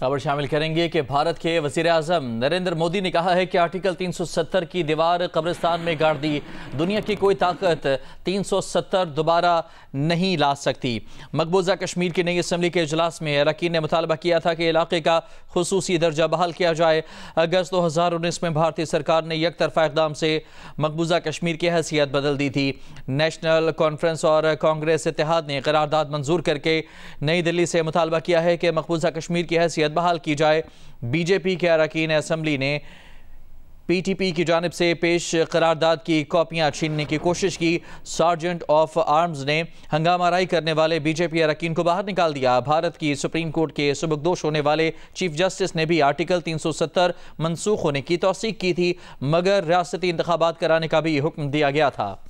खबर शामिल करेंगे कि भारत के वज़ीर-ए-आज़म नरेंद्र मोदी ने कहा है कि आर्टिकल 370 की दीवार कब्रिस्तान में गाड़ दी, दुनिया की कोई ताकत 370 दोबारा नहीं ला सकती। मकबूजा कश्मीर की नई असम्बली के इजलास में अरकान ने मुतालबा किया था कि इलाके का खुसूसी दर्जा बहाल किया जाए। अगस्त 2019 में भारतीय सरकार ने यकतरफा इकदाम से मकबूजा कश्मीर की हैसियत बदल दी थी। नेशनल कॉन्फ्रेंस और कांग्रेस इत्तेहाद ने करारदाद मंजूर करके नई दिल्ली से मुतालबा किया है कि मकबूजा कश्मीर की हैसियत बहाल की जाए। बीजेपी के अरकान असेंबली ने पीटीपी की जानिब से पेश करारदाद की कॉपियां छीनने की कोशिश की। सार्जेंट ऑफ आर्म्स ने हंगामाराई करने वाले बीजेपी अरकान को बाहर निकाल दिया। भारत की सुप्रीम कोर्ट के सुबकदोश होने वाले चीफ जस्टिस ने भी आर्टिकल 370 मनसूख होने की तौसीक की थी, मगर रियासती इंतखाबात कराने का भी हुक्म दिया गया था।